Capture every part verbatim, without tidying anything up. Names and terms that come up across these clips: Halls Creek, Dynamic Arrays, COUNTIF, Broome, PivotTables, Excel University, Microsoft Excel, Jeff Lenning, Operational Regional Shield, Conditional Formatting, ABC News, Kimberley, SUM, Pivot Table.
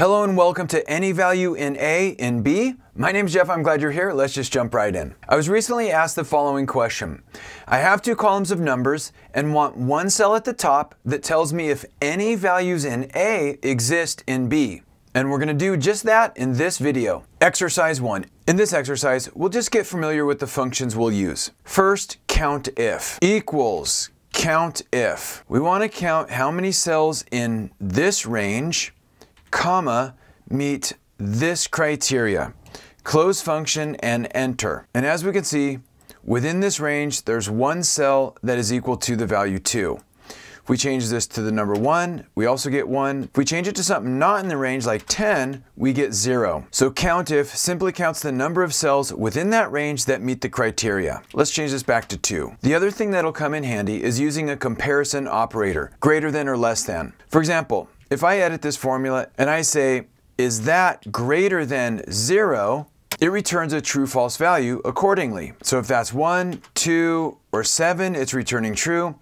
Hello and welcome to Any Value in A in B. My name's Jeff, I'm glad you're here. Let's just jump right in. I was recently asked the following question. I have two columns of numbers and want one cell at the top that tells me if any values in A exist in B. And we're gonna do just that in this video. Exercise one. In this exercise, we'll just get familiar with the functions we'll use. First, count if equals count if. We wanna count how many cells in this range comma, meet this criteria. Close function and enter. And as we can see, within this range, there's one cell that is equal to the value two. If we change this to the number one, we also get one. If we change it to something not in the range, like ten, we get zero. So COUNTIF simply counts the number of cells within that range that meet the criteria. Let's change this back to two. The other thing that'll come in handy is using a comparison operator, greater than or less than. For example, if I edit this formula and I say, is that greater than zero, it returns a true-false value accordingly. So if that's one, two, or seven, it's returning true.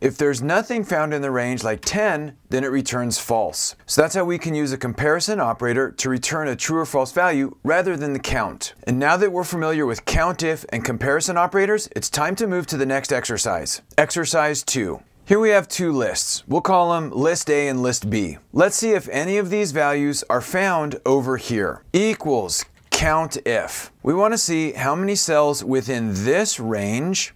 If there's nothing found in the range like ten, then it returns false. So that's how we can use a comparison operator to return a true or false value rather than the count. And now that we're familiar with COUNTIF and comparison operators, it's time to move to the next exercise. Exercise two. Here we have two lists. We'll call them list A and list B. Let's see if any of these values are found over here. Equals count if. We want to see how many cells within this range.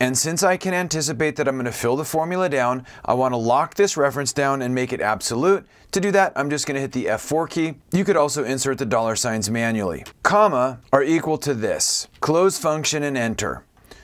And since I can anticipate that I'm going to fill the formula down, I want to lock this reference down and make it absolute. To do that, I'm just going to hit the F four key. You could also insert the dollar signs manually. Comma are equal to this. Close function and enter.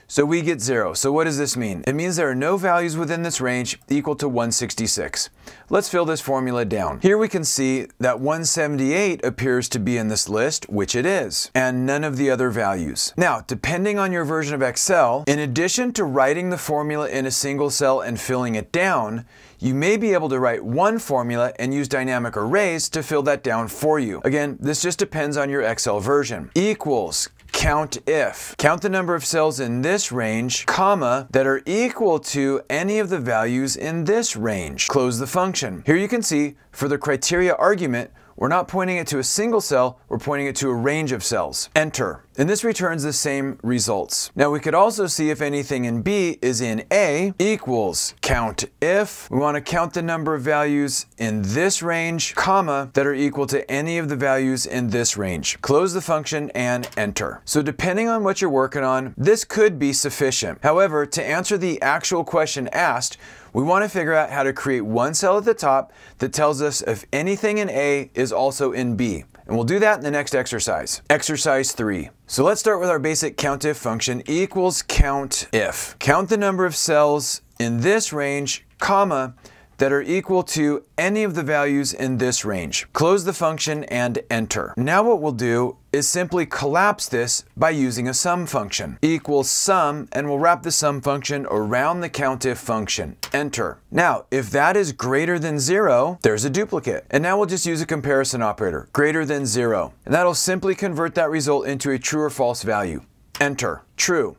So we get zero. So what does this mean? It means there are no values within this range equal to one sixty-six. Let's fill this formula down. Here we can see that one seventy-eight appears to be in this list, which it is, and none of the other values. Now, depending on your version of Excel, in addition to writing the formula in a single cell and filling it down, you may be able to write one formula and use dynamic arrays to fill that down for you. Again, this just depends on your Excel version. Equals count if. Count the number of cells in this range, comma, that are equal to any of the values in this range. Close the function. Here you can see, for the criteria argument, we're not pointing it to a single cell, we're pointing it to a range of cells. Enter. And this returns the same results. Now we could also see if anything in B is in A. Equals count if. We want to count the number of values in this range, comma, that are equal to any of the values in this range. Close the function and enter. So depending on what you're working on, this could be sufficient. However, to answer the actual question asked, we want to figure out how to create one cell at the top that tells us if anything in A is also in B. And we'll do that in the next exercise. Exercise three. So let's start with our basic COUNTIF function. Equals COUNTIF. Count the number of cells in this range, comma, that are equal to any of the values in this range. Close the function and enter. Now what we'll do is simply collapse this by using a SUM function. Equals SUM, and we'll wrap the SUM function around the COUNTIF function. Enter. Now, if that is greater than zero, there's a duplicate. And now we'll just use a comparison operator, greater than zero. And that'll simply convert that result into a true or false value. Enter. True.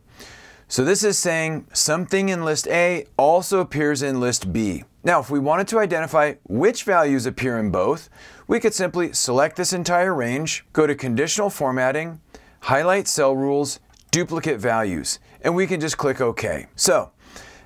So this is saying something in list A also appears in list B. Now, if we wanted to identify which values appear in both, we could simply select this entire range, go to Conditional Formatting, Highlight Cell Rules, Duplicate Values, and we can just click OK. So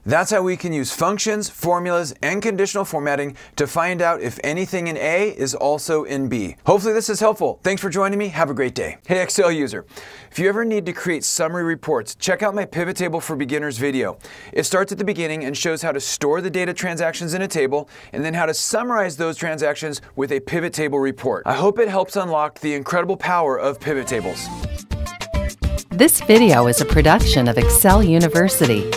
that's how we can use functions, formulas, and conditional formatting to find out if anything in A is also in B. Hopefully this is helpful. Thanks for joining me. Have a great day. Hey, Excel user. If you ever need to create summary reports, check out my Pivot Table for Beginners video. It starts at the beginning and shows how to store the data transactions in a table and then how to summarize those transactions with a pivot table report. I hope it helps unlock the incredible power of pivot tables. This video is a production of Excel University.